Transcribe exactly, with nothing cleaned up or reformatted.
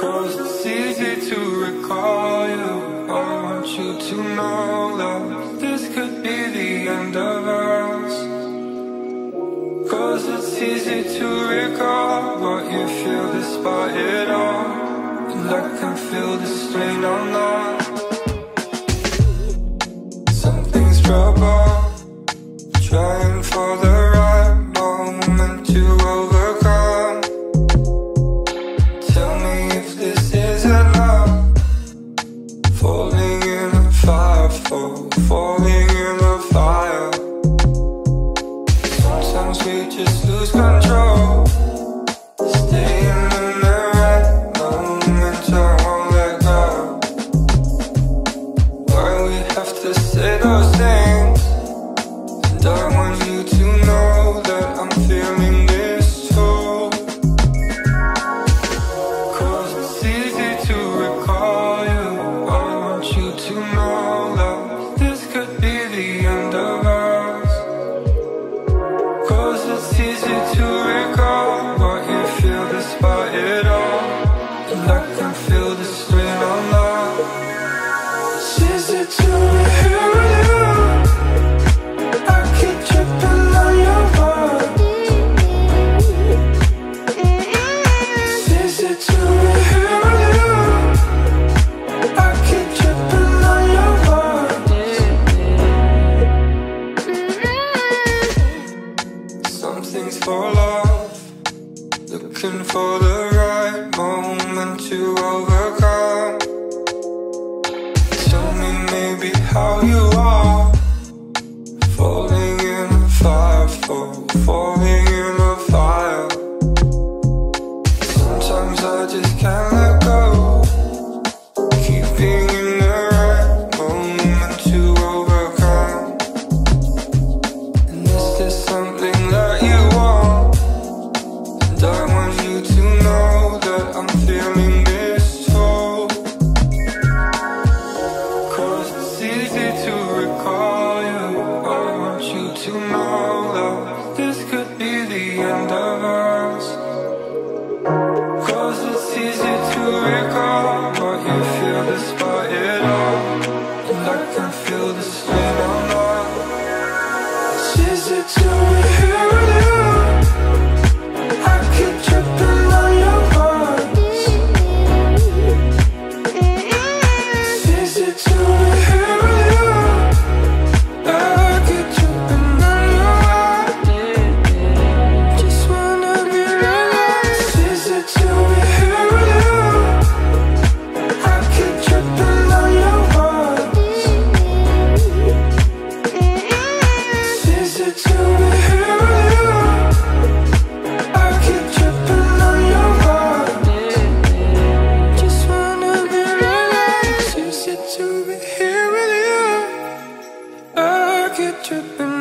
Cause it's easy to recall you. I want you to know that this could be the end of us. Cause it's easy to recall what you feel despite it all, and I can feel the strain on us. Something's trouble, trying for the right moment to overcome. Tell me if this isn't love. Falling in a fire, fall, falling in a fire. Sometimes we just lose control. Stay in the right moment, I won't let go. Why we have to say those things? I want you to know that I'm feeling this too. Cause it's easy to recall you. I want you to know that this could be the end of us. Cause it's easy to recall what you feel despite it all, and I can feel the strain on love. It's easy to hear you. For love, looking for the right moment to overcome. Tell me maybe how you are. Falling in a fire, fall, falling in a fire. Sometimes I just can't let go. Keeping in the right moment to overcome. And is there something that you to know that this could be the end of us? Cause it's easy to recall what you feel despite it all, and I can feel the strain on us. It's easy to hear you. I keep tripping on your voice. It's easy to hear you. Tripping.